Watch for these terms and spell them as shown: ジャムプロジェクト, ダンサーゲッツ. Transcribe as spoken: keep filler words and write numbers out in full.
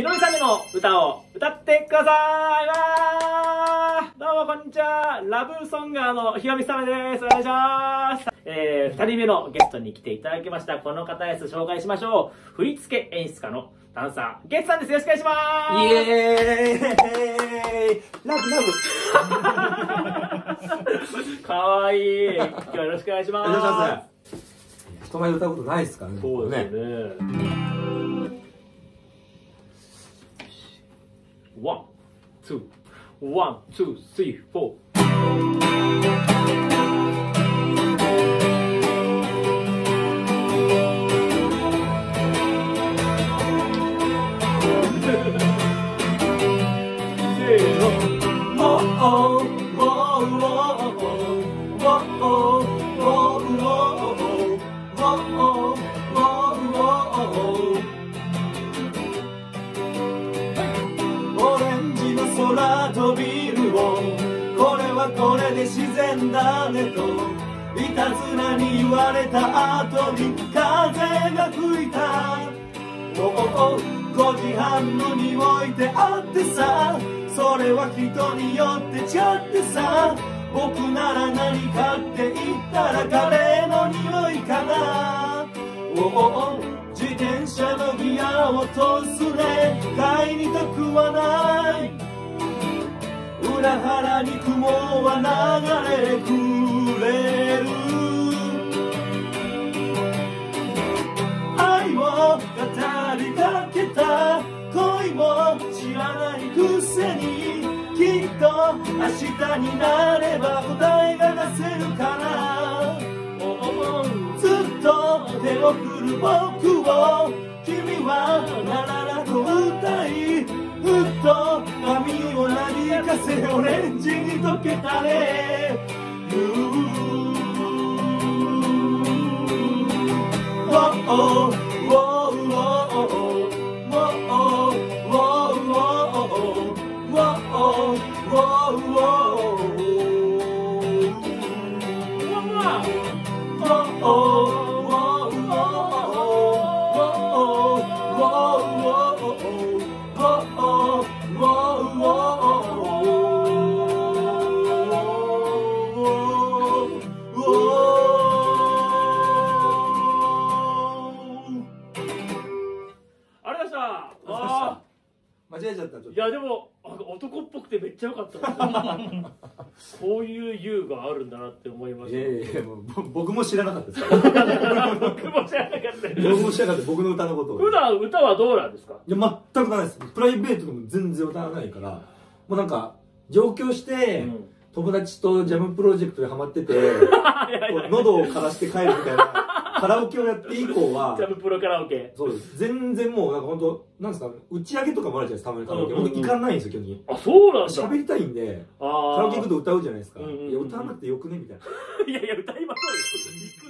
木の実さんでの歌を歌ってください。わー、どうもこんにちは、ラブソンガーのひがみさまです。お願いします。えー、ふたりめのゲストに来ていただきました。この方です。紹介しましょう。振り付け演出家のダンサーゲッツさんです。よろしくお願いします。イエーイ、ラブラブかわいい。今日はよろしくお願いします。人前で歌うことないですからね。そうですね。ワンツーワンツースリーフォー。これで自然だねといたずらに言われた後に風が吹いた。おおごじはんの匂いであってさ、それは人によってちゃってさ、僕なら何かって言ったらカレーの匂いかな。おお自転車のギアを通すね、買いに得はない。裏腹に雲は流れくれる。愛を語りかけた恋も知らないくせに、きっと明日になれば答えが出せるから。ずっと手を振る僕を君はラララと歌い、ふっと髪をなびかせオレンジに溶けたね。いやでも男っぽくてめっちゃ良かったですこういう優があるんだなって思いました。いやいやいや、もう僕も知らなかったです僕も知らなかったです僕も知らなかった。僕の歌のことを普段歌はどうなんですか？いや全くないです。プライベートでも全然歌わないから、もうなんか上京して、うん、友達とジャムプロジェクトでハマってて喉を枯らして帰るみたいなカラオケをやって以降はジャムプロカラオケ、そうです。全然もうなんか本当なんですか、打ち上げとかもあるじゃないですか、たまにカラオケ。僕行かないんですよ基本的に。あ、そうなんだ。喋りたいんでカラオケ行くと歌うじゃないですか。いや歌わなくてよくねみたいな。いやいや歌いましょうよ。